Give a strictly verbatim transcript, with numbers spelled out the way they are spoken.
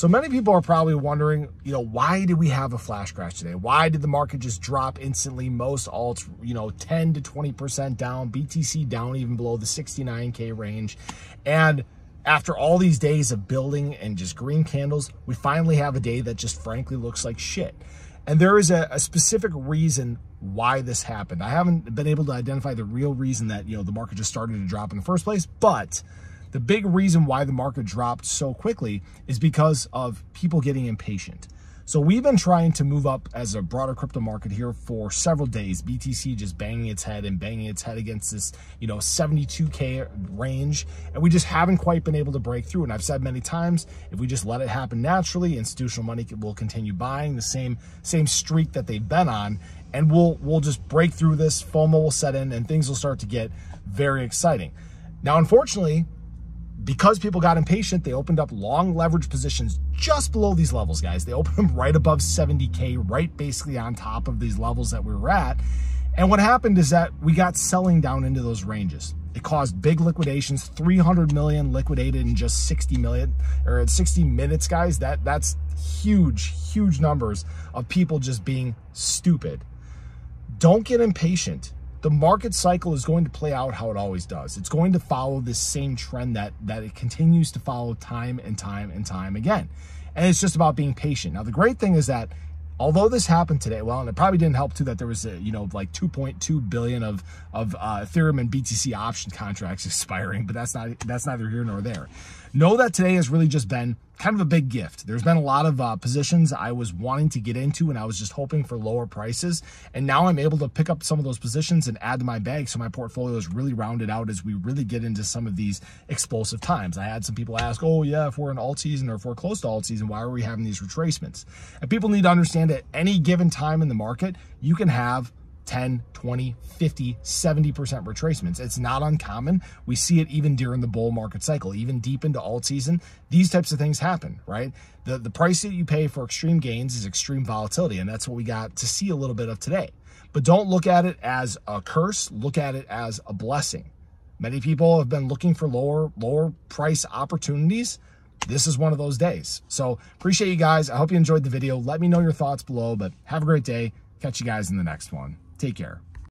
So many people are probably wondering, you know, why did we have a flash crash today? Why did the market just drop instantly? Most alts, you know, ten to twenty percent down, B T C down even below the sixty-nine K range. And after all these days of building and just green candles, we finally have a day that just frankly looks like shit. And there is a, a specific reason why this happened. I haven't been able to identify the real reason that, you know, the market just started to drop in the first place, but the big reason why the market dropped so quickly is because of people getting impatient. So we've been trying to move up as a broader crypto market here for several days. B T C just banging its head and banging its head against this, you know, seventy-two K range. And we just haven't quite been able to break through. And I've said many times, if we just let it happen naturally, institutional money will continue buying the same, same streak that they've been on. And we'll, we'll just break through this, FOMO will set in, and things will start to get very exciting. Now, unfortunately, because people got impatient, they opened up long leverage positions just below these levels, guys. They opened them right above seventy K, right basically on top of these levels that we were at. And what happened is that we got selling down into those ranges. It caused big liquidations, three hundred million liquidated in just sixty million or sixty minutes, guys. That, that's huge, huge numbers of people just being stupid. Don't get impatient. The market cycle is going to play out how it always does. It's going to follow this same trend that, that it continues to follow time and time and time again. And it's just about being patient. Now, the great thing is that although this happened today, well, and it probably didn't help too that there was, a, you know, like two point two billion of, of uh, Ethereum and B T C option contracts expiring, but that's not that's neither here nor there. Know that today has really just been kind of a big gift. There's been a lot of uh, positions I was wanting to get into, and I was just hoping for lower prices. And now I'm able to pick up some of those positions and add to my bag, so my portfolio is really rounded out as we really get into some of these explosive times. I had some people ask, oh yeah, if we're in alt season or if we're close to alt season, why are we having these retracements? And people need to understand at any given time in the market, you can have ten, twenty, fifty, seventy percent retracements. It's not uncommon. We see it even during the bull market cycle, even deep into alt season. These types of things happen, right? The, the price that you pay for extreme gains is extreme volatility, and that's what we got to see a little bit of today. But don't look at it as a curse. Look at it as a blessing. Many people have been looking for lower, lower price opportunities. This is one of those days. So appreciate you guys. I hope you enjoyed the video. Let me know your thoughts below, but have a great day. Catch you guys in the next one. Take care.